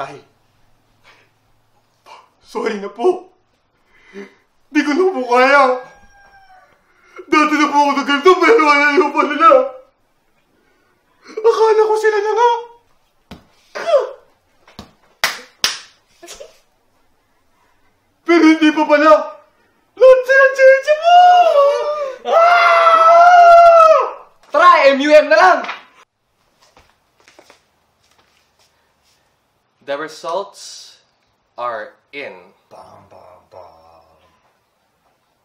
patay. Sorry na po. Di ko na po kaya. Dati na po ako na ganito, pero ayaw pa nila. Akala ko sila na nga. Pero hindi pa pala. Lahat sila chichi mo! Ah! Try MUM na lang! The results are in.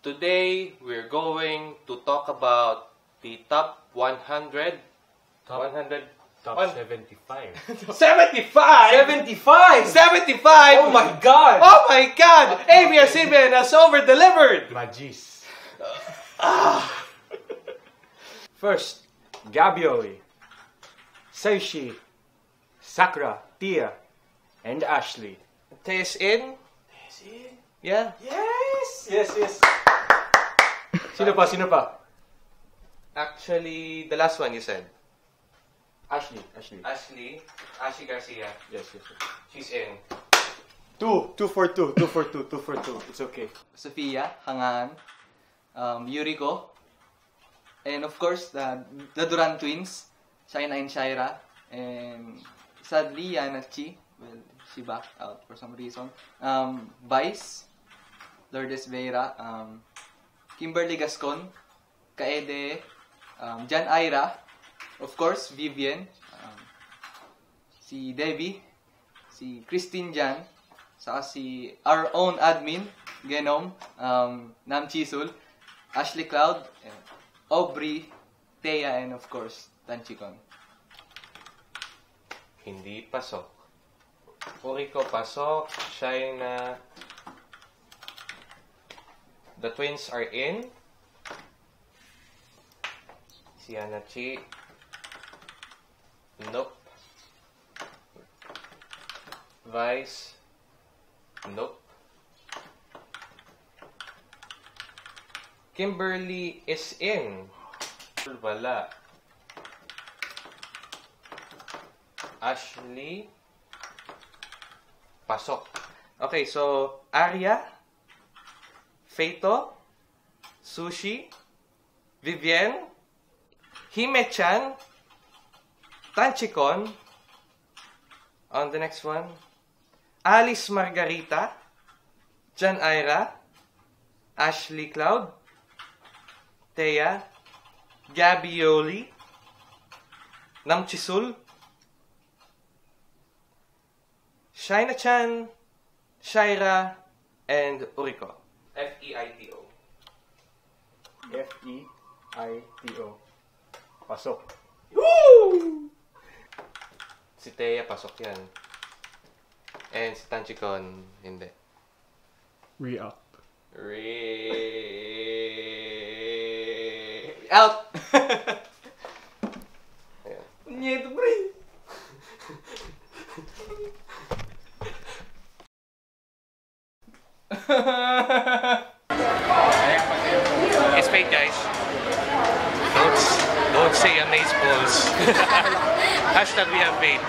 Today, we're going to talk about the top 100. Top 75. 75? 75? 75? Oh my god! Oh my god! ABS-CBN has over-delivered! Magis. First, Gabioli, Seishi, Sakura, Thea, and Ashley. Thea's in? Thea's in? Yeah. Yes! Yes, yes. Sino pa? Sino pa? Actually, the last one you said. Ashley. Ashley. Ashley. Ashley Garcia. Yes, yes, yes. She's in. 2 for 2. 2 for 2. It's okay. Sophia, Hangan, Uriko, and of course, the Duran twins, Shaina and Shaira, and sadly, Yanachi. Well, she backed out for some reason. Vice, Lourdes Vera, Kimberly Gascón, Kaede, Jan Aira, of course, Vivian, si Debbie, si Christine Jan, saka si our own admin, Genome, Nam Chisul, Ashley Cloud, Aubrey, Thea, and of course, Tanchikon. Hindi pasok. Puriko pasok, Shaina. The twins are in. Sianachi. Nope. Vice. Nope. Kimberly is in. Wala. Ashley. Pasok. Okay, so Aria, Feito, Sushi, Vivian, Hime-chan, Tanchikon, on the next one, Alice Margarita, Jan Aira, Ashley Cloud, Thea, Gabioli, Nam Chisul, Shaina Chan, Shaira, and Uriko. F-E-I-T-O. F-E-I-T-O. Pasok. Woo! Si Taya pasok yan. And si Tanchikon, hindi. Re-up. Re-out! Ayan. Nyeto, bro! It's fake, guys. Don't say amaze balls. Hashtag we have made.